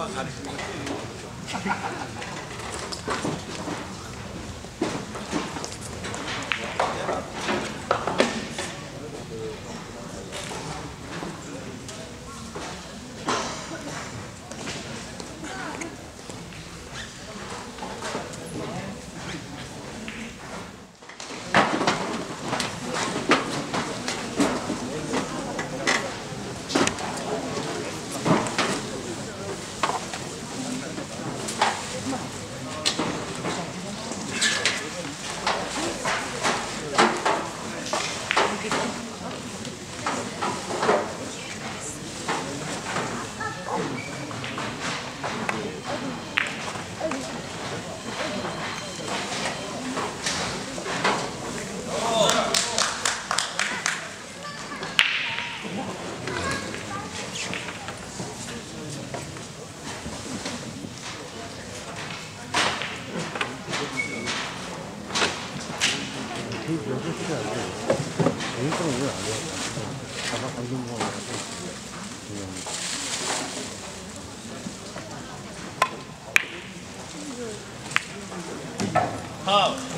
아빠 가르쳐.